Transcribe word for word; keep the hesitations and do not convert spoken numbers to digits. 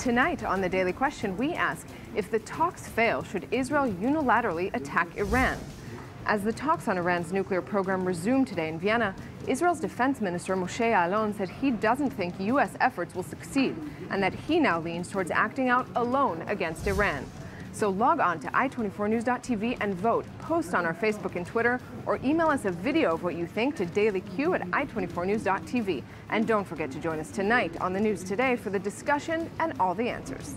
Tonight on The Daily Question, we ask, if the talks fail, should Israel unilaterally attack Iran? As the talks on Iran's nuclear program resume today in Vienna, Israel's Defense Minister Moshe Alon said he doesn't think U S efforts will succeed and that he now leans towards acting out alone against Iran. So log on to i twenty-four news dot t v and vote. Post on our Facebook and Twitter, or email us a video of what you think to dailyq at i twenty-four news dot t v. And don't forget to join us tonight on The News Today for the discussion and all the answers.